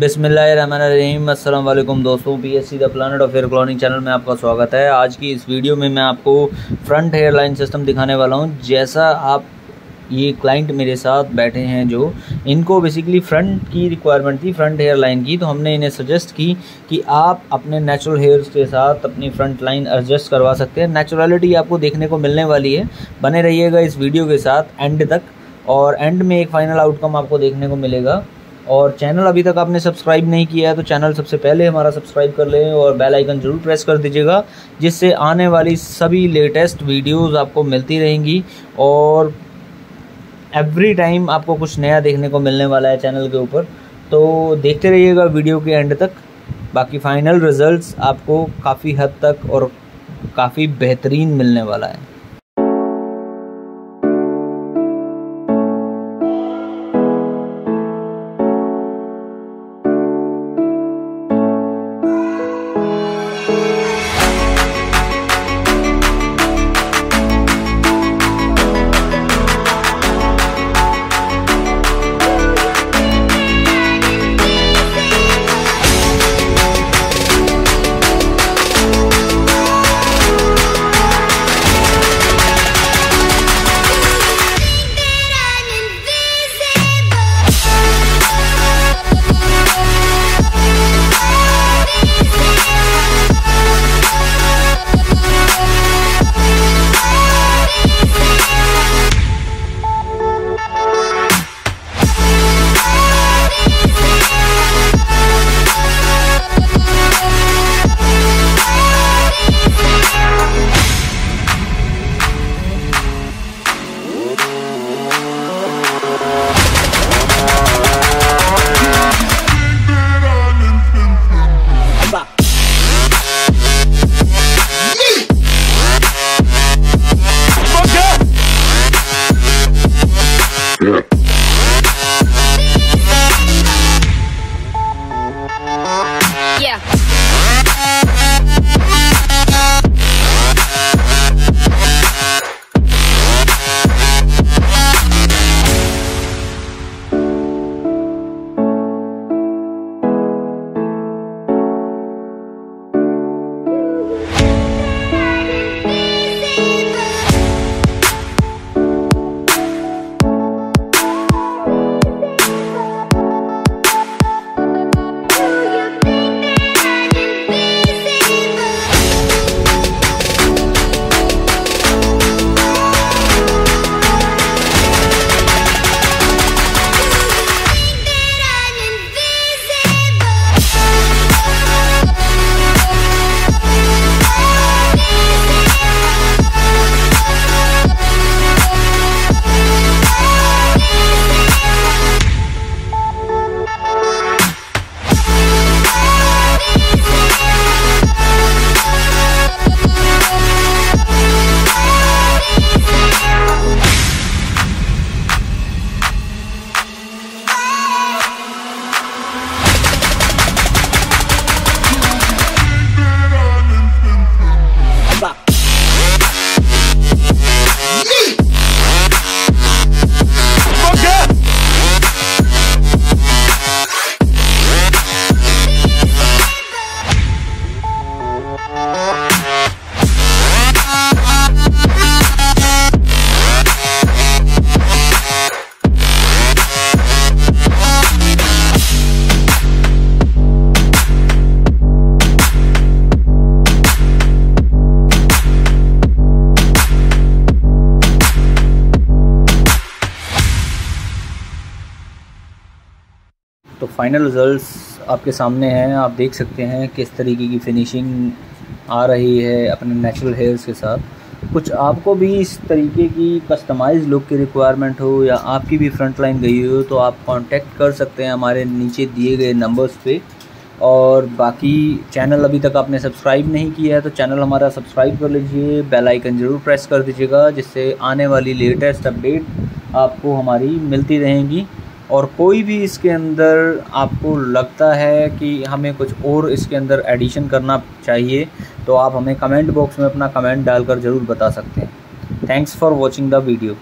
बिस्मिल्लाहिर्रहमानिर्रहीम। अस्सलाम वालेकुम दोस्तों, PSC the planet of hair cloning channel में आपका स्वागत है। आज की इस वीडियो में मैं आपको फ्रंट हेयर लाइन सिस्टम दिखाने वाला हूं। जैसा आप ये क्लाइंट मेरे साथ बैठे हैं, जो इनको बेसिकली फ्रंट की रिक्वायरमेंट थी, फ्रंट हेयर लाइन की, तो हमने इन्हें सजेस्ट की कि आप अपने नेचुरल हेयर्स के साथ अपनी फ्रंट लाइन एडजस्ट करवा सकते हैं। नेचुरलिटी आपको देखने को मिलने वाली है, बने रहिएगा इस वीडियो के साथ एंड तक, और एंड में एक फाइनल आउटकम आपको देखने को मिलेगा। और चैनल अभी तक आपने सब्सक्राइब नहीं किया है तो चैनल सबसे पहले हमारा सब्सक्राइब कर लें और बेल आइकन ज़रूर प्रेस कर दीजिएगा, जिससे आने वाली सभी लेटेस्ट वीडियोस आपको मिलती रहेंगी और एवरी टाइम आपको कुछ नया देखने को मिलने वाला है चैनल के ऊपर। तो देखते रहिएगा वीडियो के एंड तक, बाकी फाइनल रिजल्ट्स आपको काफ़ी हद तक और काफ़ी बेहतरीन मिलने वाला है। तो फाइनल रिजल्ट्स आपके सामने हैं, आप देख सकते हैं किस तरीके की फिनिशिंग आ रही है अपने नेचुरल हेयर्स के साथ। कुछ आपको भी इस तरीके की कस्टमाइज लुक की रिक्वायरमेंट हो या आपकी भी फ्रंट लाइन गई हो तो आप कांटेक्ट कर सकते हैं हमारे नीचे दिए गए नंबर्स पे। और बाकी चैनल अभी तक आपने सब्सक्राइब नहीं किया है तो चैनल हमारा सब्सक्राइब कर लीजिए, बेल आइकन ज़रूर प्रेस कर दीजिएगा, जिससे आने वाली लेटेस्ट अपडेट आपको हमारी मिलती रहेंगी। और कोई भी इसके अंदर आपको लगता है कि हमें कुछ और इसके अंदर एडिशन करना चाहिए तो आप हमें कमेंट बॉक्स में अपना कमेंट डालकर ज़रूर बता सकते हैं। Thanks for watching the video.